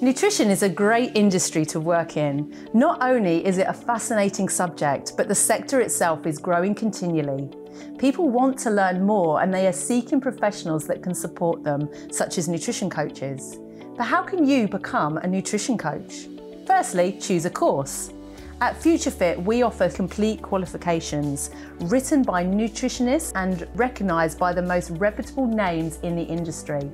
Nutrition is a great industry to work in. Not only is it a fascinating subject, but the sector itself is growing continually. People want to learn more and they are seeking professionals that can support them, such as nutrition coaches. But how can you become a nutrition coach? Firstly, choose a course. At Future Fit, we offer complete qualifications written by nutritionists and recognised by the most reputable names in the industry.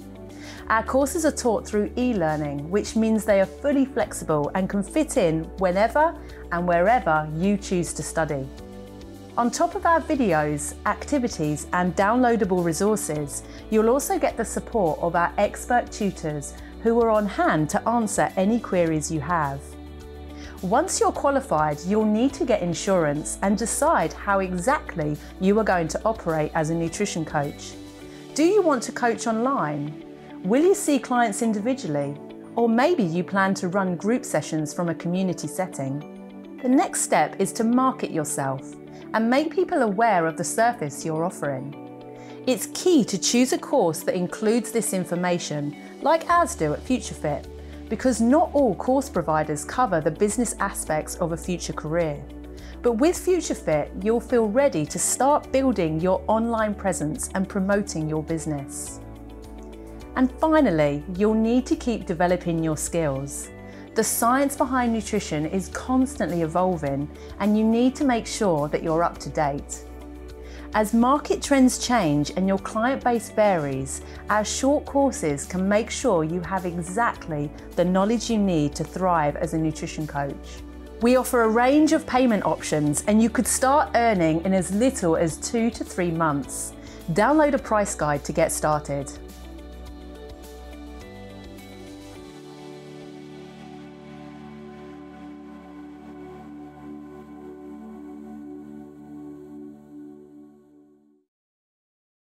Our courses are taught through e-learning, which means they are fully flexible and can fit in whenever and wherever you choose to study. On top of our videos, activities and downloadable resources, you'll also get the support of our expert tutors who are on hand to answer any queries you have. Once you're qualified, you'll need to get insurance and decide how exactly you are going to operate as a nutrition coach. Do you want to coach online? Will you see clients individually? Or maybe you plan to run group sessions from a community setting. The next step is to market yourself and make people aware of the service you're offering. It's key to choose a course that includes this information, like ours do at Future Fit, because not all course providers cover the business aspects of a future career. But with Future Fit, you'll feel ready to start building your online presence and promoting your business. And finally, you'll need to keep developing your skills. The science behind nutrition is constantly evolving, and you need to make sure that you're up to date. As market trends change and your client base varies, our short courses can make sure you have exactly the knowledge you need to thrive as a nutrition coach. We offer a range of payment options and you could start earning in as little as 2 to 3 months. Download a price guide to get started.